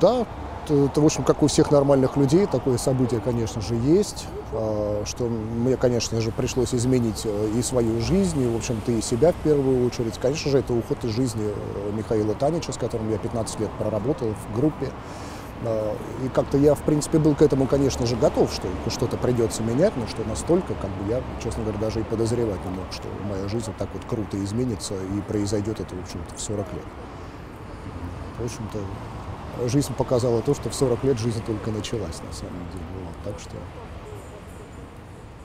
Да, это, в общем, как у всех нормальных людей, такое событие, конечно же, есть, что мне, конечно же, пришлось изменить и свою жизнь, и, в общем-то, и себя в первую очередь. Конечно же, это уход из жизни Михаила Танича, с которым я 15 лет проработал в группе. И как-то я, в принципе, был к этому, конечно же, готов, что что-то придется менять, но что настолько, как бы я, честно говоря, даже и подозревать не мог, что моя жизнь так вот круто изменится, и произойдет это, в общем-то, в 40 лет. В общем-то, жизнь показала то, что в 40 лет жизнь только началась, на самом деле. Вот, так что...